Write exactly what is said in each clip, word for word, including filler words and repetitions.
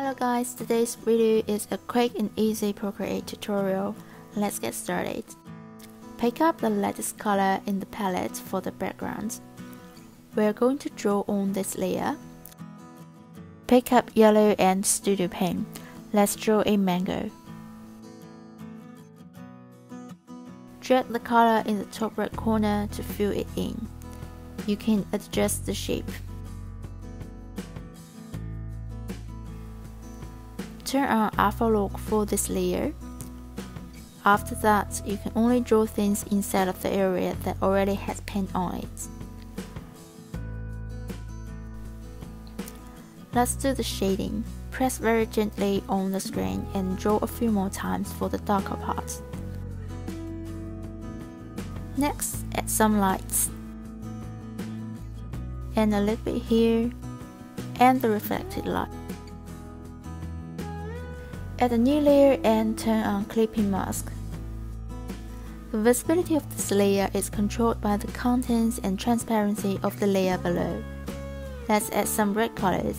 Hello guys, today's video is a quick and easy Procreate tutorial. Let's get started. Pick up the lightest color in the palette for the background. We're going to draw on this layer. Pick up yellow and studio paint. Let's draw a mango. Drag the color in the top right corner to fill it in. You can adjust the shape. Turn on alpha lock for this layer. After that, you can only draw things inside of the area that already has paint on it. Let's do the shading. Press very gently on the screen and draw a few more times for the darker parts. Next, add some lights. And a little bit here, and the reflected light. Add a new layer and turn on clipping mask. The visibility of this layer is controlled by the contents and transparency of the layer below. Let's add some red colors.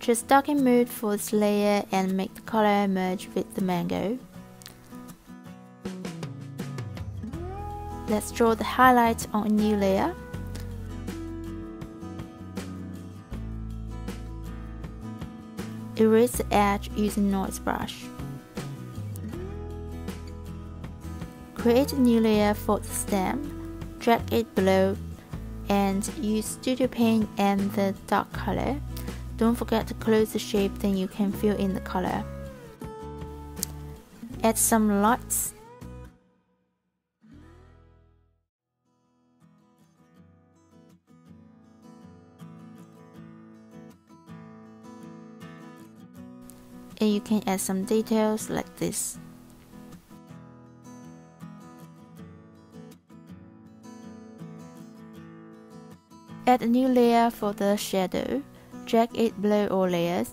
Choose darken mode for this layer and make the color merge with the mango. Let's draw the highlights on a new layer. Erase the edge using noise brush. Create a new layer for the stem, drag it below, and use studio paint and the dark color. Don't forget to close the shape, then you can fill in the color. Add some lights. And you can add some details like this. Add a new layer for the shadow. Drag it below all layers.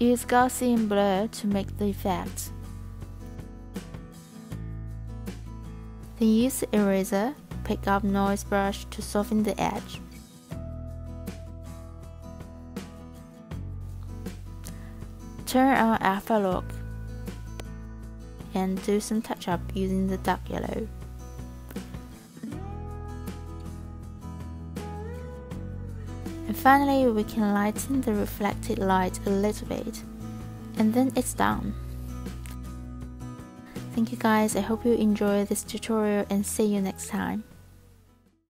Use Gaussian blur to make the effect. Then use the eraser. Pick up noise brush to soften the edge. Turn on alpha lock and do some touch up using the dark yellow. And finally, we can lighten the reflected light a little bit, and then it's done. Thank you guys, I hope you enjoy this tutorial and see you next time.